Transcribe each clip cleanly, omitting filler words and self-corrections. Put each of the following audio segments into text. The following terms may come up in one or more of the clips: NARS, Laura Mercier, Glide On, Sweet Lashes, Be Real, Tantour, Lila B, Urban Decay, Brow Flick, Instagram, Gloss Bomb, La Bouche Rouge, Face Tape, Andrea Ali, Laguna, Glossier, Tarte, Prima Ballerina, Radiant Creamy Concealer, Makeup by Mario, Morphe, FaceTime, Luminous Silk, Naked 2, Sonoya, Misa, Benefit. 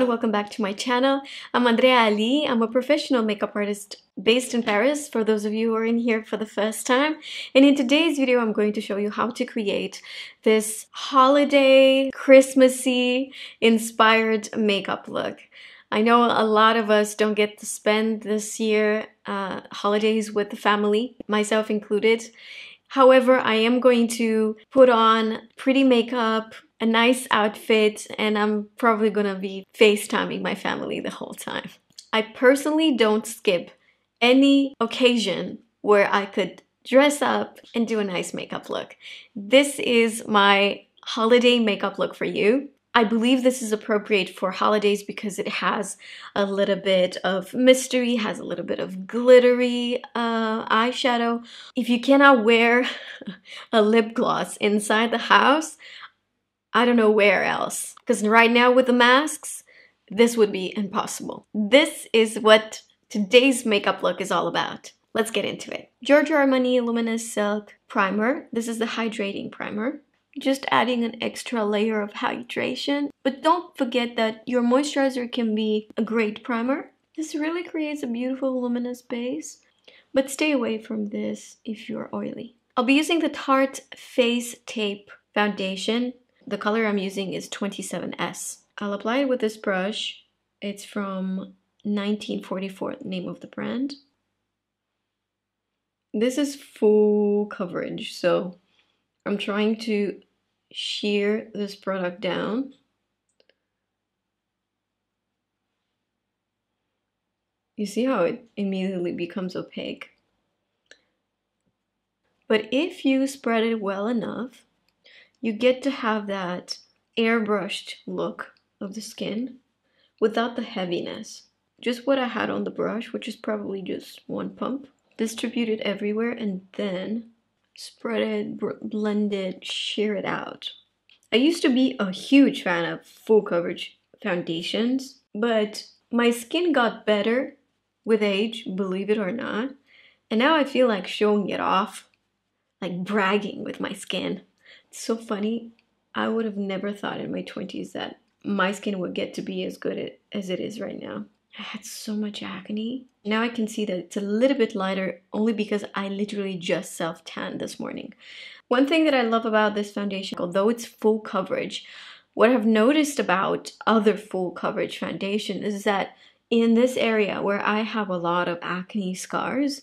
and welcome back to my channel. I'm Andrea Ali. I'm a professional makeup artist based in Paris, for those of you who are in here for the first time. And in today's video, I'm going to show you how to create this holiday, Christmassy inspired makeup look. I know a lot of us don't get to spend this year holidays with the family, myself included. However, I am going to put on pretty makeup, a nice outfit, and I'm probably gonna be FaceTiming my family the whole time. I personally don't skip any occasion where I could dress up and do a nice makeup look. This is my holiday makeup look for you. I believe this is appropriate for holidays because it has a little bit of mystery, has a little bit of glittery eyeshadow. If you cannot wear a lip gloss inside the house, I don't know where else, because right now with the masks, this would be impossible. This is what today's makeup look is all about. Let's get into it. Giorgio Armani Luminous Silk Primer. This is the hydrating primer. Just adding an extra layer of hydration. But don't forget that your moisturizer can be a great primer. This really creates a beautiful luminous base. But stay away from this if you're oily. I'll be using the Tarte Face Tape Foundation. The color I'm using is 27S. I'll apply it with this brush. It's from 1944, name of the brand. This is full coverage, so I'm trying to sheer this product down. You see how it immediately becomes opaque? But if you spread it well enough, you get to have that airbrushed look of the skin without the heaviness. Just what I had on the brush, which is probably just one pump. Distribute it everywhere and then spread it, blend it, sheer it out. I used to be a huge fan of full coverage foundations, but my skin got better with age, believe it or not. And now I feel like showing it off, like bragging with my skin. So funny, I would have never thought in my 20s that my skin would get to be as good as it is right now. I had so much acne. Now I can see that it's a little bit lighter only because I literally just self-tanned this morning. One thing that I love about this foundation, although it's full coverage, what I've noticed about other full coverage foundation is that in this area where I have a lot of acne scars,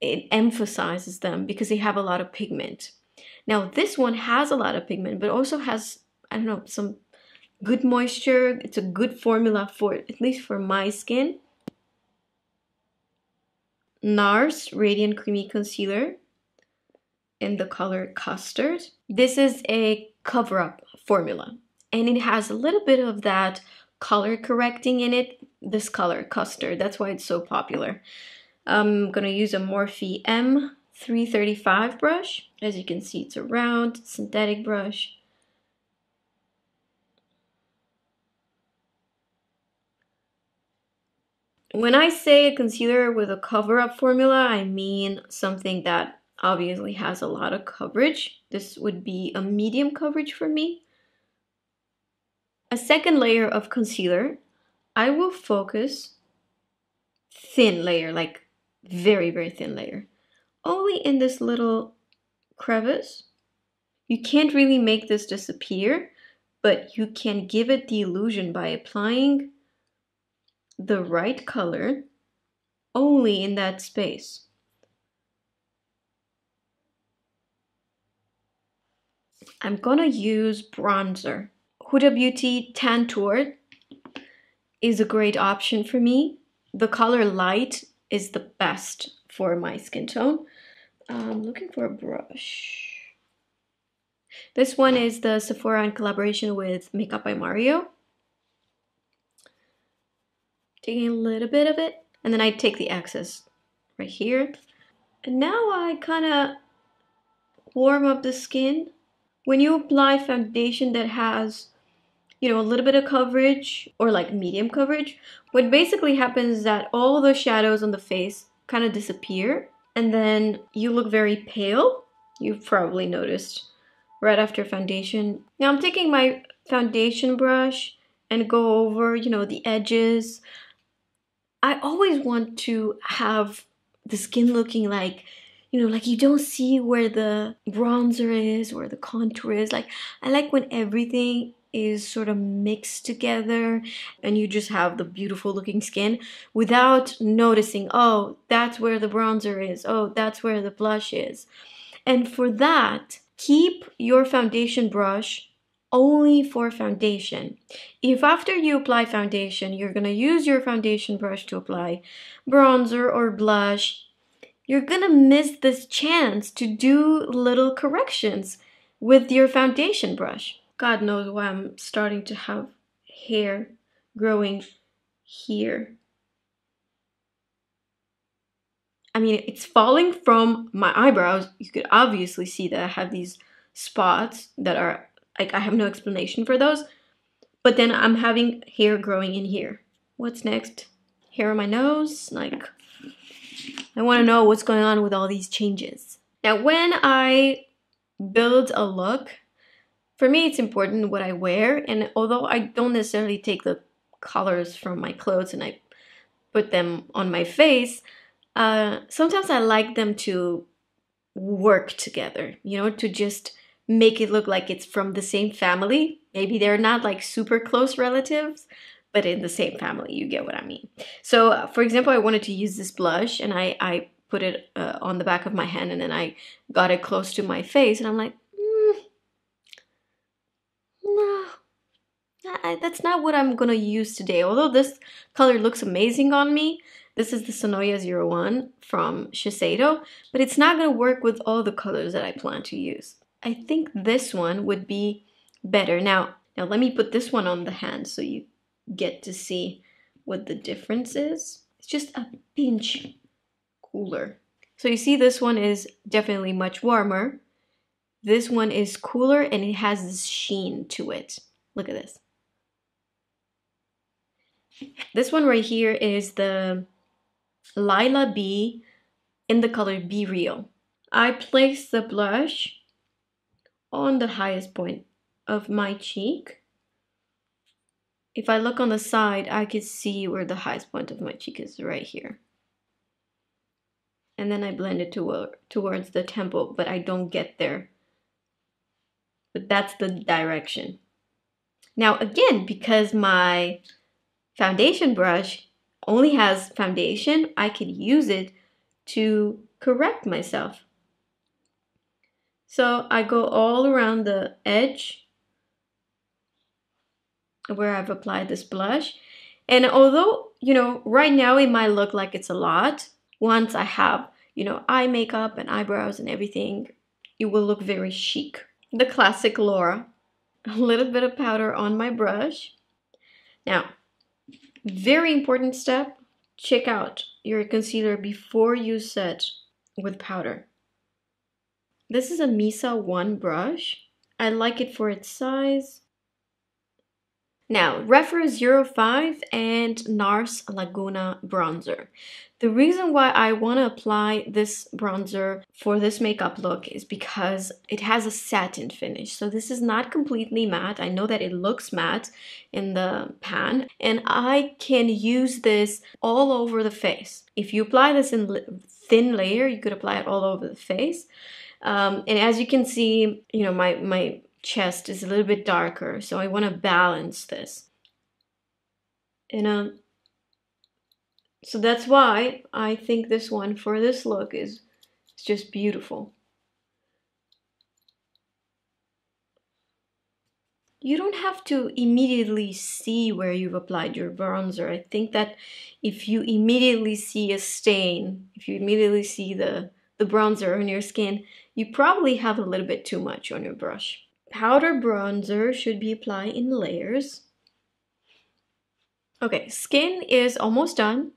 it emphasizes them because they have a lot of pigment. Now this one has a lot of pigment, but also has, I don't know, some good moisture. It's a good formula for, at least for my skin. NARS Radiant Creamy Concealer in the color Custard. This is a cover-up formula, and it has a little bit of that color correcting in it. This color, Custard, that's why it's so popular. I'm gonna use a Morphe M335 brush. As you can see, it's a round synthetic brush. When I say a concealer with a cover-up formula, I mean something that obviously has a lot of coverage. This would be a medium coverage for me. A second layer of concealer, I will focus thin layer, like very, very thin layer. Only in this little crevice. You can't really make this disappear, but you can give it the illusion by applying the right color only in that space. I'm gonna use bronzer. Huda Beauty Tantour is a great option for me. The color light is the best for my skin tone. I'm looking for a brush. This one is the Sephora in collaboration with Makeup by Mario. Taking a little bit of it, and then I take the excess right here. And now I kind of warm up the skin. When you apply foundation that has, you know, a little bit of coverage or like medium coverage, what basically happens is that all the shadows on the face kind of disappear, and then you look very pale. You've probably noticed right after foundation. Now I'm taking my foundation brush and go over, you know, the edges. I always want to have the skin looking like, you know, like you don't see where the bronzer is or the contour is. Like, I like when everything is sort of mixed together and you just have the beautiful looking skin without noticing, oh, that's where the bronzer is, oh, that's where the blush is. And for that, keep your foundation brush only for foundation. If after you apply foundation, you're gonna use your foundation brush to apply bronzer or blush, you're gonna miss this chance to do little corrections with your foundation brush. God knows why I'm starting to have hair growing here. I mean, it's falling from my eyebrows. You could obviously see that I have these spots that are like, I have no explanation for those, but then I'm having hair growing in here. What's next? Hair on my nose? Like, I want to know what's going on with all these changes. Now, when I build a look, for me, it's important what I wear, and although I don't necessarily take the colors from my clothes and I put them on my face, sometimes I like them to work together, you know, to just make it look like it's from the same family. Maybe they're not like super close relatives, but in the same family, you get what I mean. So for example, I wanted to use this blush and I put it on the back of my hand and then I got it close to my face and I'm like, no, that's not what I'm gonna use today. Although this color looks amazing on me, this is the Sonoya 01 from Shiseido, but it's not gonna work with all the colors that I plan to use. I think this one would be better. Now let me put this one on the hand so you get to see what the difference is. It's just a pinch cooler. So you see this one is definitely much warmer. This one is cooler and it has this sheen to it. Look at this. This one right here is the Lila B in the color Be Real. I place the blush on the highest point of my cheek. If I look on the side, I could see where the highest point of my cheek is, right here. And then I blend it towards the temple, but I don't get there. But that's the direction. Now again, because my foundation brush only has foundation, I could use it to correct myself. So I go all around the edge where I've applied this blush. And although, you know, right now it might look like it's a lot, once I have, you know, eye makeup and eyebrows and everything, it will look very chic. The classic Laura. A little bit of powder on my brush. Now, very important step, check out your concealer before you set with powder. This is a Misa 1 brush. I like it for its size. Now, Reference 05 and NARS Laguna bronzer. The reason why I want to apply this bronzer for this makeup look is because it has a satin finish. So this is not completely matte. I know that it looks matte in the pan, and I can use this all over the face. If you apply this in thin layer, you could apply it all over the face. And as you can see, you know, my chest is a little bit darker, so I want to balance this. And so that's why I think this one for this look is it's just beautiful. You don't have to immediately see where you've applied your bronzer. I think that if you immediately see a stain, if you immediately see the bronzer on your skin, you probably have a little bit too much on your brush. Powder bronzer should be applied in layers. Okay, skin is almost done.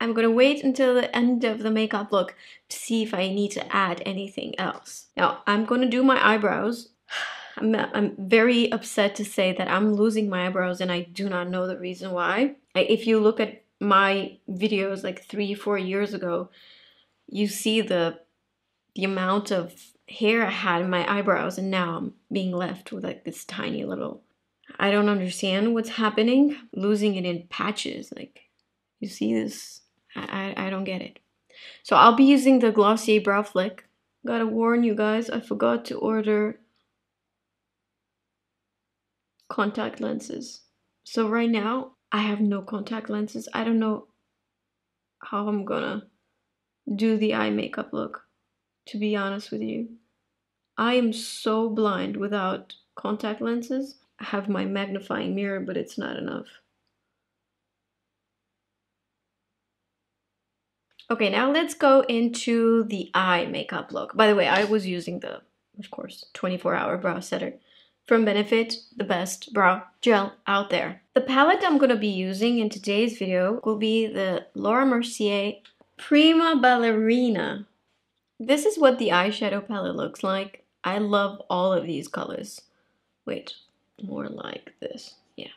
I'm gonna wait until the end of the makeup look to see if I need to add anything else. Now, I'm gonna do my eyebrows. I'm very upset to say that I'm losing my eyebrows and I do not know the reason why. If you look at my videos like 3-4 years ago, you see the amount of hair I had in my eyebrows, and now I'm being left with like this tiny little I don't understand what's happening. Losing it in patches, like, you see this? I don't get it. So I'll be using the Glossier Brow Flick. Gotta warn you guys, I forgot to order contact lenses. So right now, I have no contact lenses. I don't know how I'm gonna do the eye makeup look, to be honest with you. I am so blind without contact lenses. I have my magnifying mirror, but it's not enough. Okay, now let's go into the eye makeup look. By the way, I was using the, of course, 24-hour brow setter from Benefit, the best brow gel out there. The palette I'm going to be using in today's video will be the Laura Mercier Prima Ballerina. This is what the eyeshadow palette looks like. I love all of these colors. Wait, more like this. Yeah.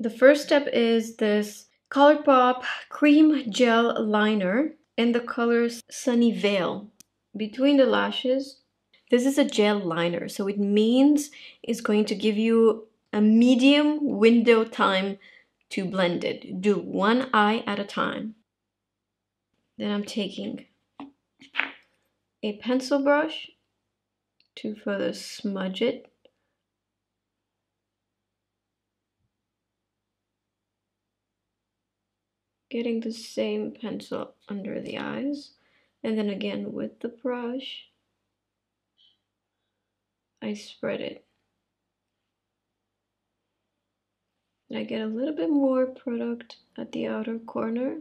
The first step is this ColourPop cream gel liner in the color Sunny Veil. Between the lashes, this is a gel liner, so it means it's going to give you a medium window time to blend it. Do one eye at a time. Then I'm taking a pencil brush to further smudge it. Getting the same pencil under the eyes, and then again with the brush, I spread it. And I get a little bit more product at the outer corner.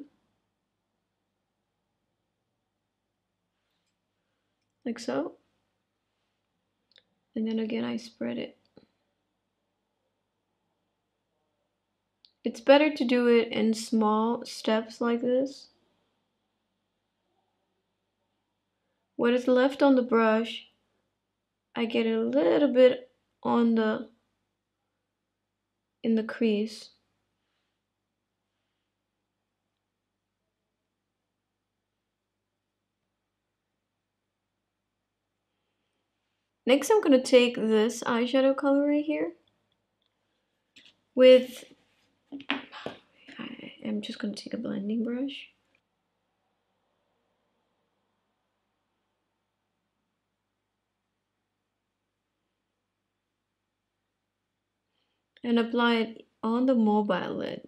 Like so. And then again I spread it. It's better to do it in small steps like this. What is left on the brush, I get a little bit on the, in the crease. Next I'm going to take this eyeshadow color right here with, I'm just going to take a blending brush. And apply it on the mobile lid.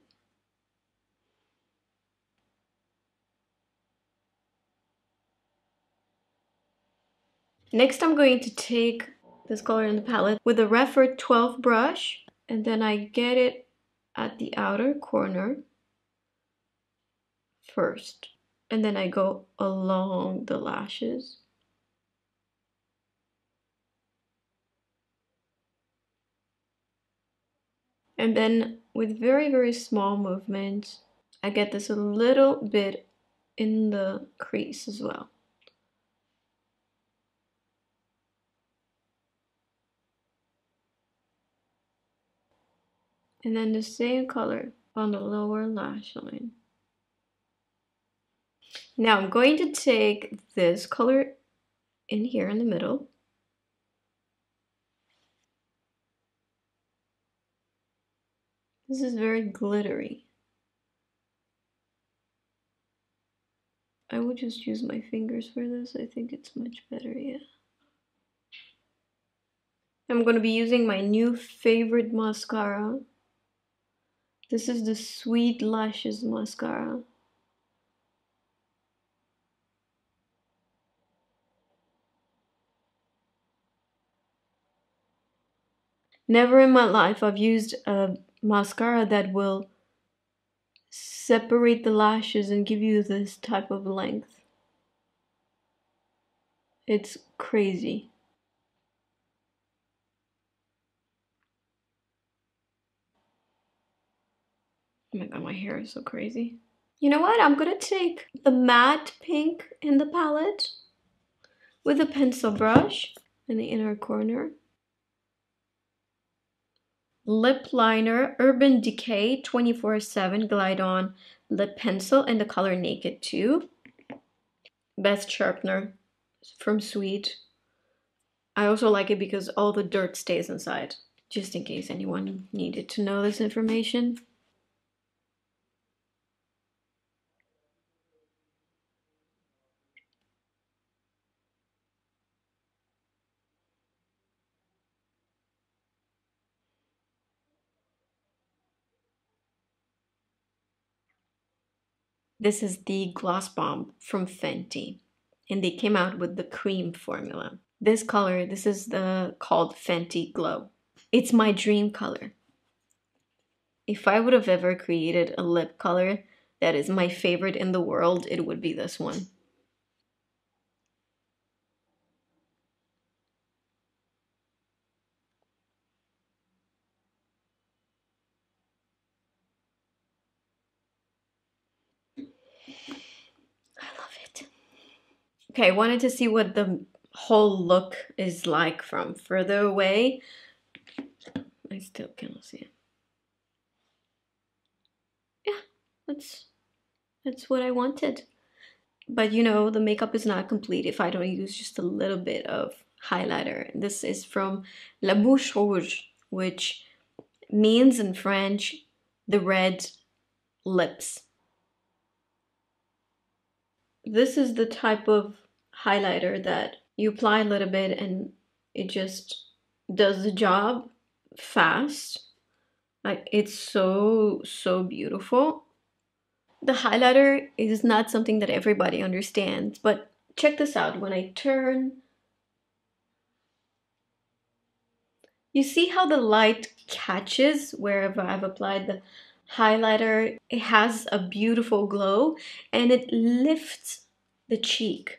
Next I'm going to take this color in the palette with the Reference 12 brush, and then I get it at the outer corner first, and then I go along the lashes. And then with very small movements, I get this a little bit in the crease as well. And then the same color on the lower lash line. Now I'm going to take this color in here in the middle. This is very glittery. I will just use my fingers for this. I think it's much better, yeah. I'm going to be using my new favorite mascara. This is the Sweet Lashes mascara. Never in my life I've used a mascara that will separate the lashes and give you this type of length. It's crazy. Oh my god, my hair is so crazy. You know what? I'm gonna take the matte pink in the palette with a pencil brush in the inner corner. Lip liner, Urban Decay 24/7 Glide On lip pencil in the color Naked 2. Best sharpener from Sweet. I also like it because all the dirt stays inside. just in case anyone needed to know this information. This is the Gloss Bomb from Fenty, and they came out with the cream formula. This color, this is the called Fenty Glow. It's my dream color. If I would have ever created a lip color that is my favorite in the world, it would be this one. Okay, I wanted to see what the whole look is like from further away. I still cannot see it. Yeah, that's what I wanted. But you know, the makeup is not complete if I don't use just a little bit of highlighter. This is from La Bouche Rouge, which means in French, the red lips. This is the type of highlighter that you apply a little bit and it just does the job fast. Like, it's so beautiful. The highlighter is not something that everybody understands, but check this out. When I turn, you see how the light catches wherever I've applied the highlighter. It has a beautiful glow and it lifts the cheek.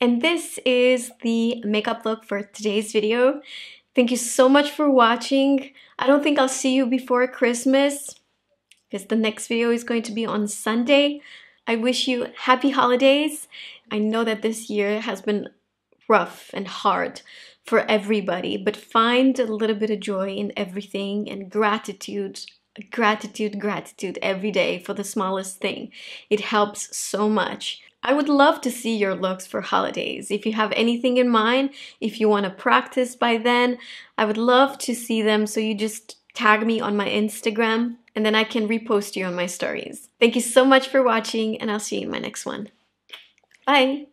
And this is the makeup look for today's video. Thank you so much for watching. I don't think I'll see you before Christmas because the next video is going to be on Sunday. I wish you happy holidays. I know that this year has been rough and hard for everybody, but find a little bit of joy in everything and gratitude. Gratitude, gratitude every day for the smallest thing. It helps so much. I would love to see your looks for holidays. If you have anything in mind, if you want to practice by then, I would love to see them. So you just tag me on my Instagram and then I can repost you on my stories. Thank you so much for watching and I'll see you in my next one. Bye!